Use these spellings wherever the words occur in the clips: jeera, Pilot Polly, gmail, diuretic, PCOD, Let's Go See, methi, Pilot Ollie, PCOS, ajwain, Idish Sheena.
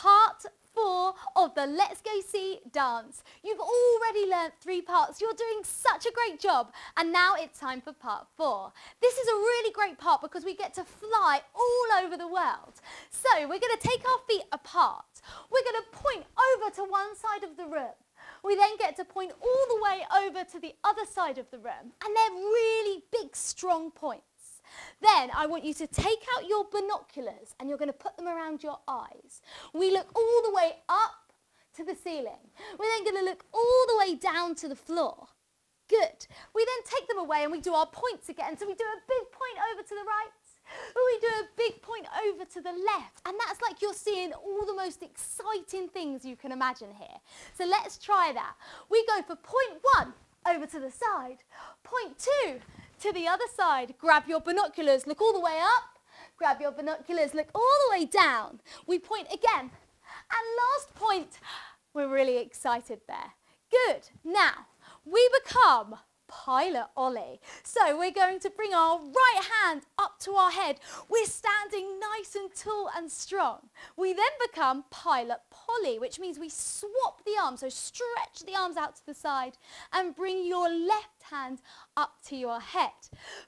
part 4 of the Let's Go See dance. You've already learnt 3 parts. You're doing such a great job. And now it's time for part 4. This is a really great part because we get to fly all over the world. So we're going to take our feet apart. We're going to point over to one side of the room. We then get to point all the way over to the other side of the room. And they're really big, strong points. Then I want you to take out your binoculars and you're going to put them around your eyes. We look all the way up to the ceiling. We're then going to look all the way down to the floor. Good. We then take them away and we do our points again. So we do a big point over to the right. We do a big point over to the left, and that's like you're seeing all the most exciting things you can imagine here. So let's try that. We go for point 1 over to the side, point 2 to the other side. Grab your binoculars, look all the way up, grab your binoculars, look all the way down. We point again, and last point. We're really excited there. Good. Now we become Pilot Ollie. So we're going to bring our right hand up to our head. We're standing nice and tall and strong. We then become Pilot Polly, which means we swap the arms. So stretch the arms out to the side and bring your left hand up to your head.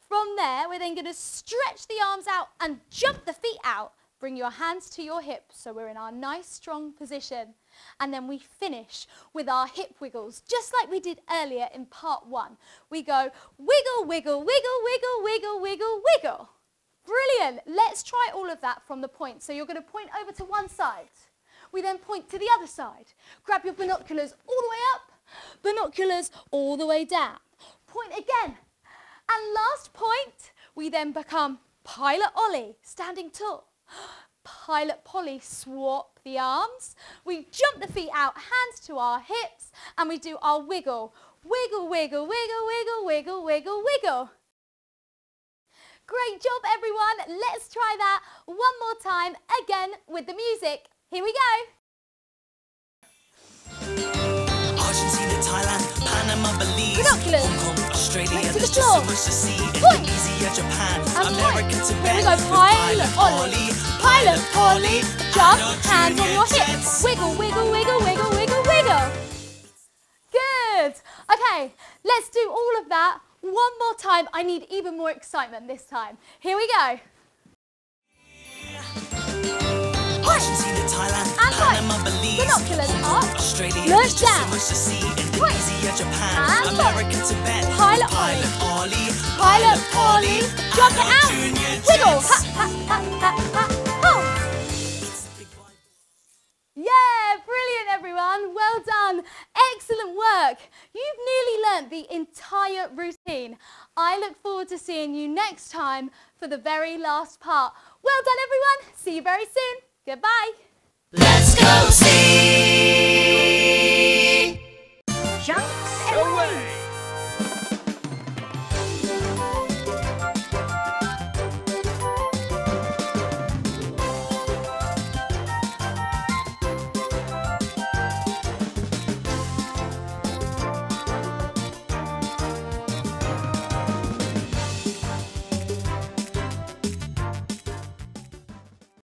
From there, we're then going to stretch the arms out and jump the feet out. Bring your hands to your hips, so we're in our nice strong position. And then we finish with our hip wiggles, just like we did earlier in part 1. We go wiggle, wiggle, wiggle, wiggle, wiggle, wiggle, wiggle. Brilliant. Let's try all of that from the point. So you're going to point over to one side. We then point to the other side. Grab your binoculars all the way up, binoculars all the way down. Point again. And last point, we then become Pilot Ollie, standing tall. Pilot Polly, swap the arms. We jump the feet out, hands to our hips, and we do our wiggle. Wiggle, wiggle, wiggle, wiggle, wiggle, wiggle, wiggle. Great job, everyone. Let's try that one more time, again with the music. Here we go. Argentina, Thailand, Panama, Belize, binoculars. Hong Kong, Australia, to the floor. Indonesia, Japan, America, Tibet. Here we go, Pilot Ollie. Pilot Polly, jump, hands on your hips, wiggle, wiggle, wiggle, wiggle, wiggle, wiggle. Good. Okay, let's do all of that one more time. I need even more excitement this time. Here we go. Argentina, Thailand, Panama, Belize, binoculars up, look down, Indonesia, Japan, America, Tibet. Pilot Ollie, Pilot Polly, jump it out, wiggle, tap, tap, tap, tap, tap. Well done. Excellent work. You've nearly learnt the entire routine. I look forward to seeing you next time for the very last part. Well done, everyone. See you very soon. Goodbye. Let's go see.